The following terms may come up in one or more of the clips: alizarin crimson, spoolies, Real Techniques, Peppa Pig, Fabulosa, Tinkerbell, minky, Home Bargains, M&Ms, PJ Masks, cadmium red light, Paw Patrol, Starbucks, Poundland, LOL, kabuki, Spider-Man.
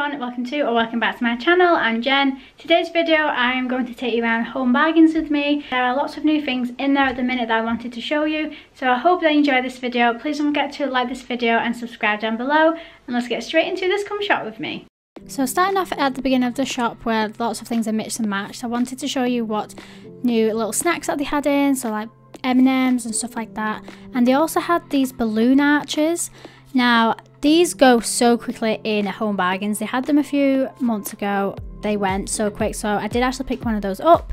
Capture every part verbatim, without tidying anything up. everyone, welcome to or welcome back to my channel. I'm Jen. Today's video I'm going to take you around Home Bargains with me. There are lots of new things in there at the minute that I wanted to show you, so I hope that you enjoy this video. Please don't forget to like this video and subscribe down below, and let's get straight into this. Come shop with me. So starting off at the beginning of the shop where lots of things are mixed and matched, I wanted to show you what new little snacks that they had in, so like M and Ms and stuff like that. And they also had these balloon arches. Now these go so quickly in Home Bargains. They had them a few months ago. They went so quick, so I did actually pick one of those up.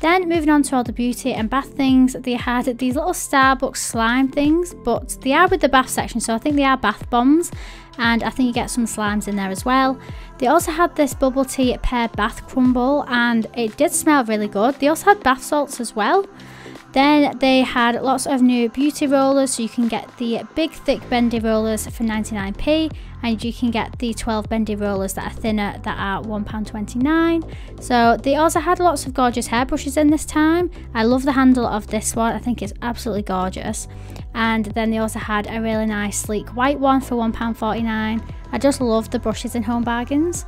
Then moving on to all the beauty and bath things, they had these little Starbucks slime things, but they are with the bath section, so I think they are bath bombs, and I think you get some slimes in there as well. They also had this bubble tea pear bath crumble, and it did smell really good. They also had bath salts as well. Then they had lots of new beauty rollers, so you can get the big thick bendy rollers for ninety-nine p, and you can get the twelve bendy rollers that are thinner that are one pound twenty-nine. So they also had lots of gorgeous hairbrushes in this time. I love the handle of this one, I think it's absolutely gorgeous. And then they also had a really nice sleek white one for one pound forty-nine. I just love the brushes in Home Bargains.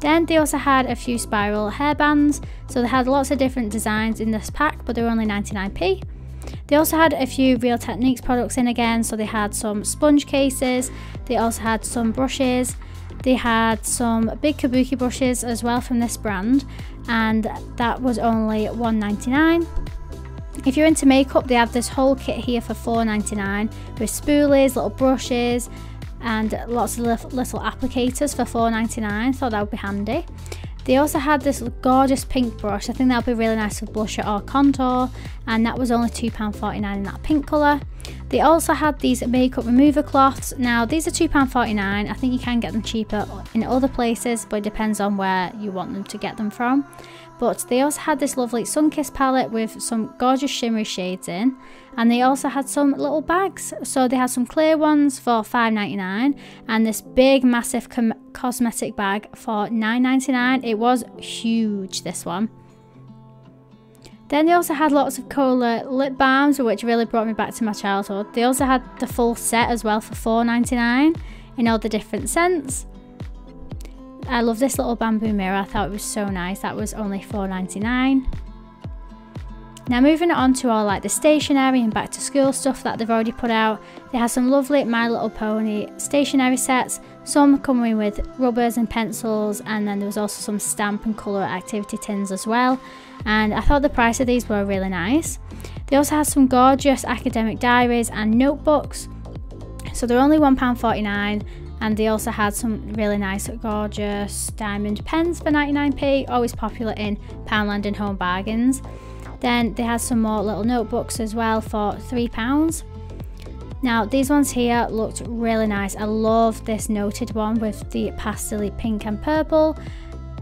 Then they also had a few spiral hairbands, so they had lots of different designs in this pack, but they were only ninety-nine p. They also had a few Real Techniques products in again, so they had some sponge cases, they also had some brushes, they had some big kabuki brushes as well from this brand, and that was only one pound ninety-nine. If you're into makeup, they have this whole kit here for four pounds ninety-nine with spoolies, little brushes, and lots of little applicators for four pounds ninety-nine, so that would be handy. They also had this gorgeous pink brush. I think that would be really nice for blusher or contour, and that was only two pounds forty-nine in that pink colour. They also had these makeup remover cloths. Now these are two pounds forty-nine. I think you can get them cheaper in other places, but it depends on where you want them to get them from. But they also had this lovely Sunkissed palette with some gorgeous shimmery shades in, and they also had some little bags. So they had some clear ones for five pounds ninety-nine and this big massive cosmetic bag for nine pounds ninety-nine. It was huge, this one. Then they also had lots of cola lip balms, which really brought me back to my childhood. They also had the full set as well for four pounds ninety-nine in all the different scents. I love this little bamboo mirror, I thought it was so nice. That was only four pounds ninety-nine. Now moving on to all like the stationery and back to school stuff that they've already put out. They have some lovely My Little Pony stationery sets, some coming with rubbers and pencils, and then there was also some stamp and colour activity tins as well, and I thought the price of these were really nice. They also had some gorgeous academic diaries and notebooks, so they're only one pound forty-nine. And they also had some really nice gorgeous diamond pens for ninety-nine p, always popular in Poundland and Home Bargains. Then they had some more little notebooks as well for three pounds. Now these ones here looked really nice. I love this noted one with the pastel pink and purple.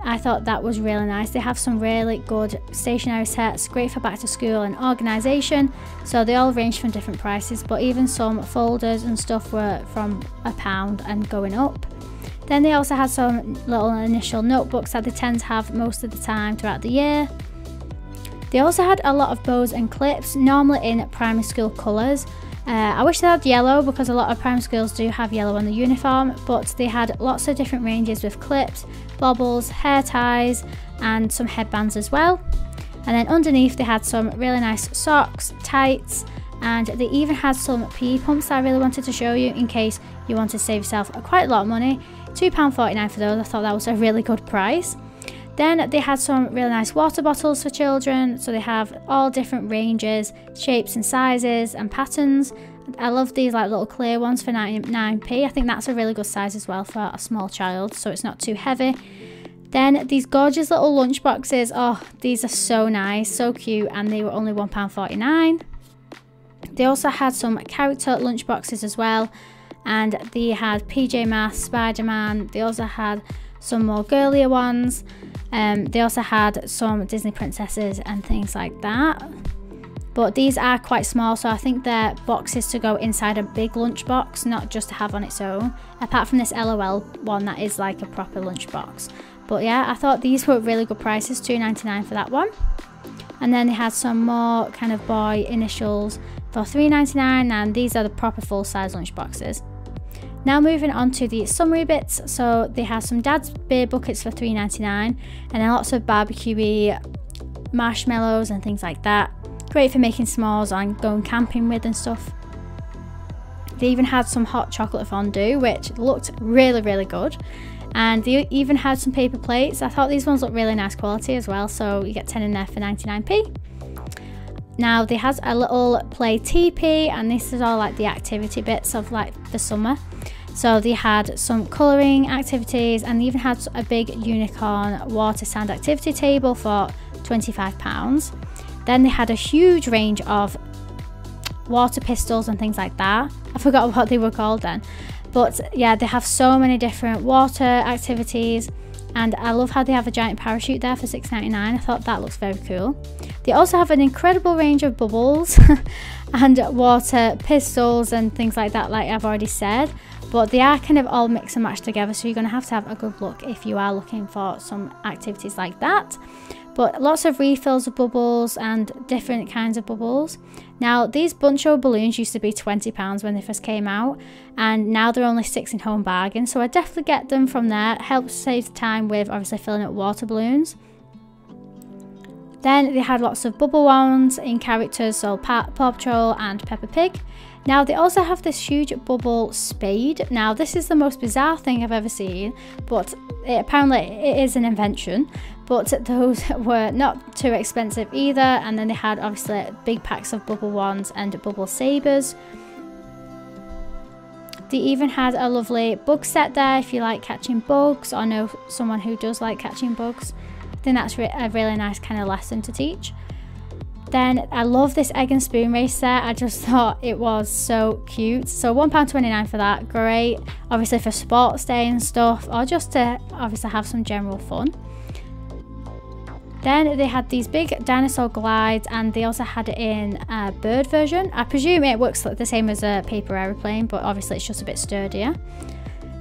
I thought that was really nice. They have some really good stationery sets, great for back to school and organisation, so they all range from different prices, but even some folders and stuff were from a pound and going up. Then they also had some little initial notebooks that they tend to have most of the time throughout the year. They also had a lot of bows and clips, normally in primary school colours. Uh, I wish they had yellow, because a lot of primary schools do have yellow on the uniform, but they had lots of different ranges with clips, bobbles, hair ties, and some headbands as well. And then underneath they had some really nice socks, tights, and they even had some P E pumps that I really wanted to show you in case you want to save yourself quite a lot of money. two pounds forty-nine for those, I thought that was a really good price. Then they had some really nice water bottles for children, so they have all different ranges, shapes and sizes and patterns. I love these like little clear ones for ninety-nine p. I think that's a really good size as well for a small child, so it's not too heavy. Then these gorgeous little lunch boxes, oh these are so nice, so cute, and they were only one pound forty-nine. They also had some character lunch boxes as well, and they had P J Masks, Spider-Man, they also had some more girlier ones. Um, they also had some Disney princesses and things like that, but these are quite small, so I think they're boxes to go inside a big lunchbox, not just to have on its own, apart from this LOL one that is like a proper lunchbox. But yeah, I thought these were really good prices, two pounds ninety-nine for that one. And then they had some more kind of boy initials for three pounds ninety-nine, and these are the proper full size lunchboxes. Now moving on to the summary bits. So they have some Dad's beer buckets for three ninety-nine, and then lots of barbecue marshmallows and things like that. Great for making s'mores and going camping with and stuff. They even had some hot chocolate fondue, which looked really, really good. And they even had some paper plates. I thought these ones looked really nice quality as well, so you get ten in there for ninety-nine p. Now they had a little play teepee, and this is all like the activity bits of like the summer. So they had some colouring activities, and they even had a big unicorn water sand activity table for twenty-five pounds. Then they had a huge range of water pistols and things like that. I forgot what they were called then. But yeah, they have so many different water activities, and I love how they have a giant parachute there for six ninety-nine. I thought that looks very cool. They also have an incredible range of bubbles and water pistols and things like that, like I've already said. But they are kind of all mixed and matched together, so you're going to have to have a good look if you are looking for some activities like that. But lots of refills of bubbles and different kinds of bubbles. Now these Buncho balloons used to be twenty pounds when they first came out, and now they're only six in Home Bargains, so I definitely get them from there. It helps save time with obviously filling up water balloons. Then they had lots of bubble wands in characters, so Paw Patrol and Peppa Pig. Now they also have this huge bubble spade. Now this is the most bizarre thing I've ever seen, but it, apparently it is an invention. But those were not too expensive either. And then they had obviously big packs of bubble wands and bubble sabers. They even had a lovely bug set there if you like catching bugs, or know someone who does like catching bugs. I think that's a really nice kind of lesson to teach. Then I love this egg and spoon race set. I just thought it was so cute. So one pound twenty-nine for that, great. Obviously for sports day and stuff, or just to obviously have some general fun. Then they had these big dinosaur glides, and they also had it in a bird version. I presume it works the same as a paper aeroplane, but obviously it's just a bit sturdier.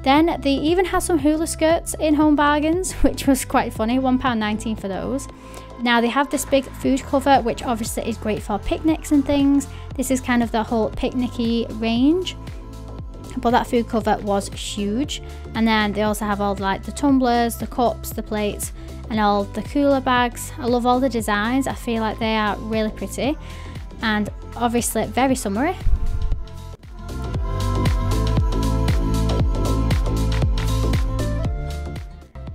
Then they even had some hula skirts in Home Bargains, which was quite funny, one pound nineteen for those. Now they have this big food cover, which obviously is great for picnics and things. This is kind of the whole picnicky range, but that food cover was huge. And then they also have all like the tumblers, the cups, the plates, and all the cooler bags. I love all the designs. I feel like they are really pretty, and obviously very summery.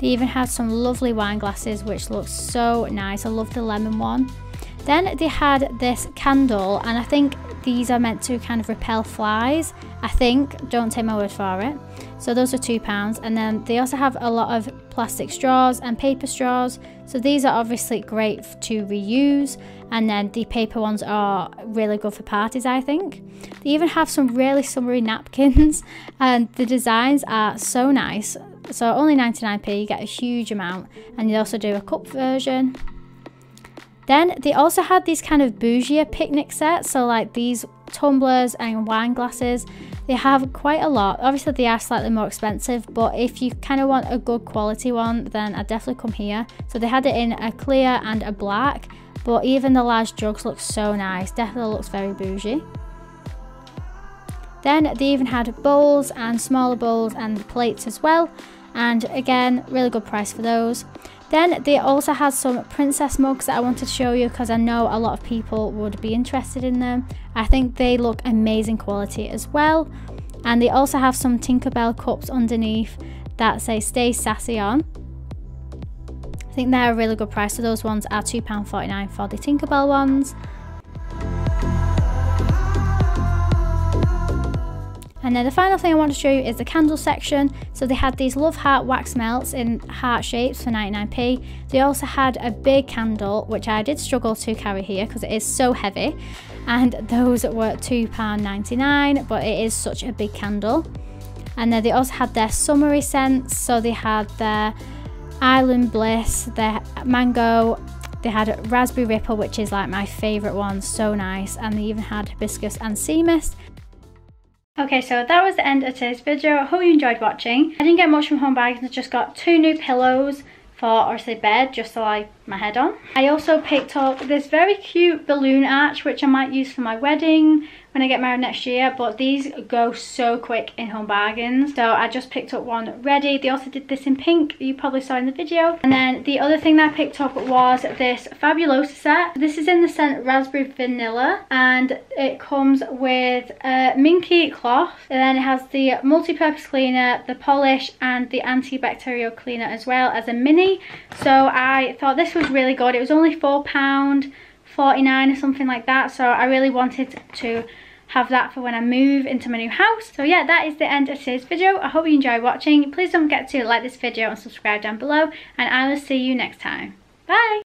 They even had some lovely wine glasses, which looks so nice. I love the lemon one. Then they had this candle, and I think these are meant to kind of repel flies, I think, don't take my word for it. So those are two pounds, and then they also have a lot of plastic straws and paper straws, so these are obviously great to reuse. And then the paper ones are really good for parties, I think. They even have some really summery napkins, and the designs are so nice. So only ninety-nine p, you get a huge amount, and they also do a cup version. Then they also had these kind of bougier picnic sets, so like these tumblers and wine glasses. They have quite a lot. Obviously they are slightly more expensive, but if you kind of want a good quality one, then I definitely come here. So they had it in a clear and a black, but even the large jugs look so nice. Definitely looks very bougie. Then they even had bowls and smaller bowls and plates as well, and again, really good price for those. Then they also had some princess mugs that I wanted to show you, because I know a lot of people would be interested in them. I think they look amazing quality as well. And they also have some Tinkerbell cups underneath that say Stay Sassy on. I think they're a really good price, so those ones are two pounds forty-nine for the Tinkerbell ones. And then the final thing I want to show you is the candle section. So they had these love heart wax melts in heart shapes for ninety-nine p. They also had a big candle, which I did struggle to carry here because it is so heavy. And those were two pounds ninety-nine, but it is such a big candle. And then they also had their summery scents. So they had their Island Bliss, their mango. They had raspberry ripple, which is like my favorite one, so nice. And they even had hibiscus and sea mist. Okay, so that was the end of today's video. I hope you enjoyed watching. I didn't get much from Home Bargains. I just got two new pillows for obviously bed, just so I my head on. I also picked up this very cute balloon arch, which I might use for my wedding when I get married next year, but these go so quick in Home Bargains. So I just picked up one ready. They also did this in pink, you probably saw in the video. And then the other thing that I picked up was this Fabulosa set. This is in the scent Raspberry Vanilla, and it comes with a minky cloth, and then it has the multi-purpose cleaner, the polish, and the antibacterial cleaner as well as a mini. So I thought this was really good. It was only four pounds forty-nine or something like that, so I really wanted to have that for when I move into my new house. So yeah, that is the end of today's video. I hope you enjoy watching. Please don't forget to like this video and subscribe down below, and I will see you next time. Bye.